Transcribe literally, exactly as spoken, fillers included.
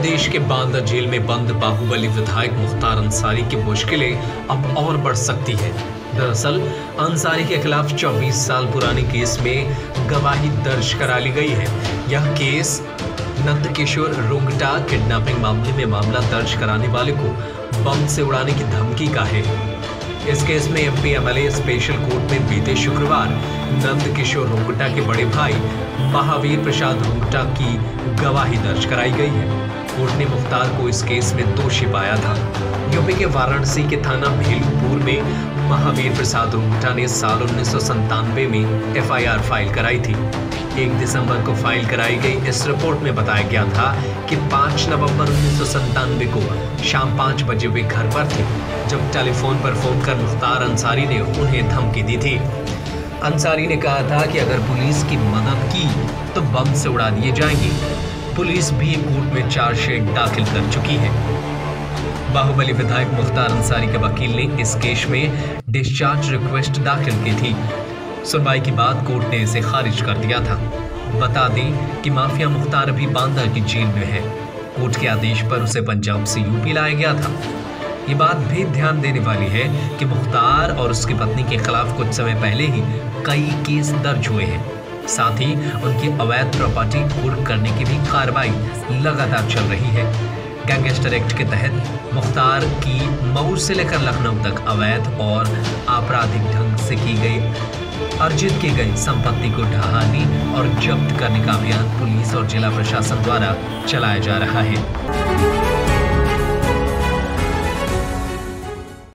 प्रदेश के बांदा जेल में बंद बाहुबली विधायक मुख्तार अंसारी की मुश्किलें अब और बढ़ सकती हैं। दरअसल अंसारी के खिलाफ चौबीस साल पुराने केस में गवाही दर्ज करा ली गई है। यह केस नंदकिशोर रोंगटा किडनैपिंग मामले में मामला दर्ज कराने वाले को बम से उड़ाने की धमकी का है। इस केस में एमपी एमएलए स्पेशल कोर्ट में बीते शुक्रवार नंदकिशोर रोंगटा के बड़े भाई महावीर प्रसाद उंग्टा की गवाही दर्ज कराई गई है। कोर्ट ने मुख्तार को इस केस में दोषी पाया था। यूपी के वाराणसी के थाना भेलूपुर में महावीर प्रसाद उंग्टा ने साल उन्नीस सौ संतानवे में एफआईआर फाइल कराई थी। एक दिसंबर को फाइल कराई गई इस रिपोर्ट में बताया गया था कि पाँच नवंबर उन्नीस सौ संतानवे को शाम पाँच बजे वे घर पर थे जब टेलीफोन पर फोन कर मुख्तार अंसारी ने उन्हें धमकी दी थी। अंसारी ने कहा था कि अगर पुलिस की मदद की तो बम से उड़ा दिए जाएंगे। पुलिस भी कोर्ट में चार्जशीट दाखिल कर चुकी है। बाहुबली विधायक मुख्तार अंसारी के वकील ने इस केस में डिस्चार्ज रिक्वेस्ट दाखिल की थी। सुनवाई के बाद कोर्ट ने इसे खारिज कर दिया था। बता दें कि माफिया मुख्तार अभी बांदा की जेल में है। कोर्ट के आदेश पर उसे पंजाब से यूपी लाया गया था। ये बात भी ध्यान देने वाली है कि मुख्तार और उसकी पत्नी के खिलाफ कुछ समय पहले ही कई केस दर्ज हुए हैं। साथ ही उनकी अवैध प्रॉपर्टी कुर्क करने की भी कार्रवाई लगातार चल रही है। गैंगस्टर एक्ट के तहत मुख्तार की मऊ से लेकर लखनऊ तक अवैध और आपराधिक ढंग से की गई अर्जित की गई संपत्ति को ढहाने और जब्त करने का अभियान पुलिस और जिला प्रशासन द्वारा चलाया जा रहा है।